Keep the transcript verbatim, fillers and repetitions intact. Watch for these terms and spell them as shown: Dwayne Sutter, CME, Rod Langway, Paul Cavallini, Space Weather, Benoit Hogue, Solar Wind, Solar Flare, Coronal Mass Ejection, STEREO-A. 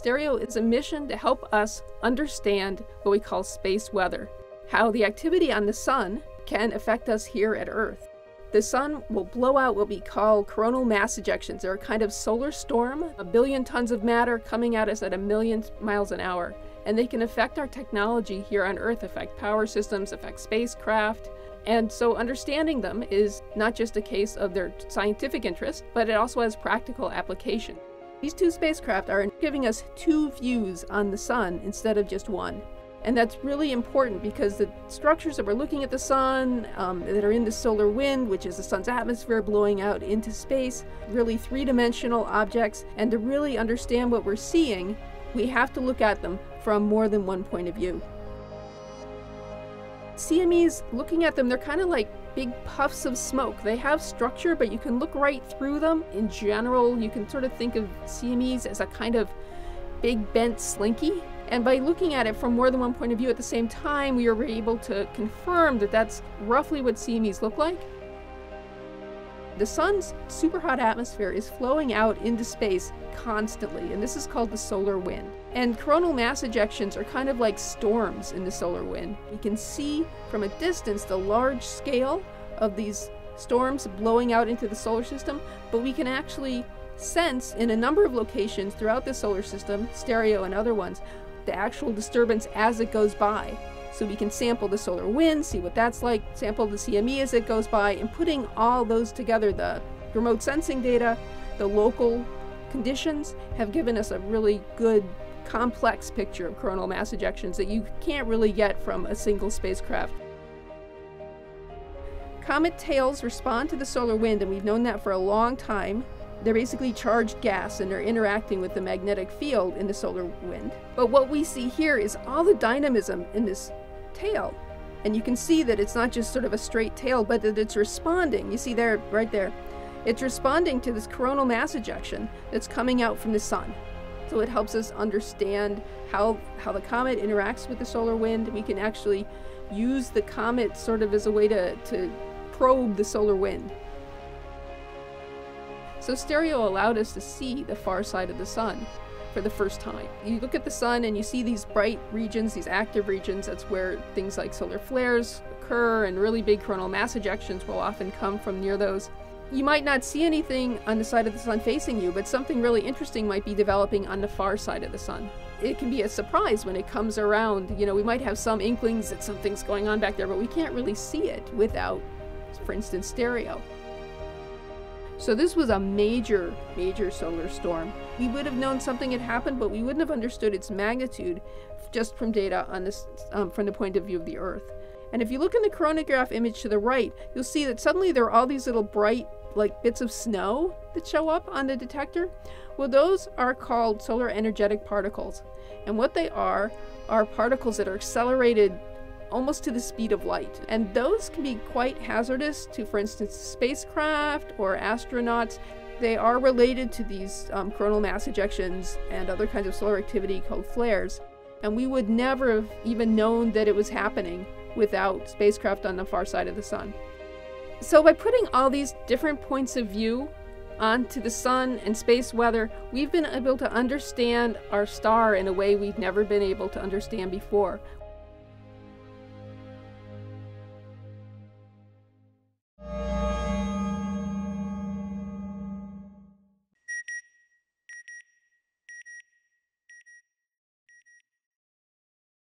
Stereo is a mission to help us understand what we call space weather, how the activity on the sun can affect us here at Earth. The sun will blow out what we call coronal mass ejections. They're a kind of solar storm, a billion tons of matter coming at us at a million miles an hour. And they can affect our technology here on Earth, affect power systems, affect spacecraft. And so understanding them is not just a case of their scientific interest, but it also has practical application. These two spacecraft are giving us two views on the sun instead of just one. And that's really important because the structures that we're looking at the sun, um, that are in the solar wind, which is the sun's atmosphere blowing out into space, really three-dimensional objects. And to really understand what we're seeing, we have to look at them from more than one point of view. C M Es, looking at them, they're kind of like big puffs of smoke. They have structure, but you can look right through them. In general, you can sort of think of C M Es as a kind of big bent slinky. And by looking at it from more than one point of view at the same time, we were able to confirm that that's roughly what C M Es look like. The sun's superhot atmosphere is flowing out into space constantly, and this is called the solar wind. And coronal mass ejections are kind of like storms in the solar wind. You can see from a distance the large scale of these storms blowing out into the solar system, but we can actually sense in a number of locations throughout the solar system, Stereo and other ones, the actual disturbance as it goes by. So we can sample the solar wind, see what that's like, sample the C M E as it goes by, and putting all those together, the remote sensing data, the local conditions, have given us a really good, complex picture of coronal mass ejections that you can't really get from a single spacecraft. Comet tails respond to the solar wind, and we've known that for a long time. They're basically charged gas, and they're interacting with the magnetic field in the solar wind. But what we see here is all the dynamism in this tail. And you can see that it's not just sort of a straight tail, but that it's responding. You see there, right there, it's responding to this coronal mass ejection that's coming out from the sun. So it helps us understand how, how the comet interacts with the solar wind. We can actually use the comet sort of as a way to, to probe the solar wind. So Stereo allowed us to see the far side of the sun for the first time. You look at the sun and you see these bright regions, these active regions. That's where things like solar flares occur, and really big coronal mass ejections will often come from near those. You might not see anything on the side of the sun facing you, but something really interesting might be developing on the far side of the sun. It can be a surprise when it comes around. You know, we might have some inklings that something's going on back there, but we can't really see it without, for instance, Stereo. So this was a major, major solar storm. We would have known something had happened, but we wouldn't have understood its magnitude just from data on this, um, from the point of view of the Earth. And if you look in the coronagraph image to the right, you'll see that suddenly there are all these little bright, like bits of snow that show up on the detector. Well, those are called solar energetic particles. And what they are, are particles that are accelerated almost to the speed of light. And those can be quite hazardous to, for instance, spacecraft or astronauts. They are related to these um, coronal mass ejections and other kinds of solar activity called flares. And we would never have even known that it was happening without spacecraft on the far side of the sun. So by putting all these different points of view onto the sun and space weather, we've been able to understand our star in a way we've never been able to understand before.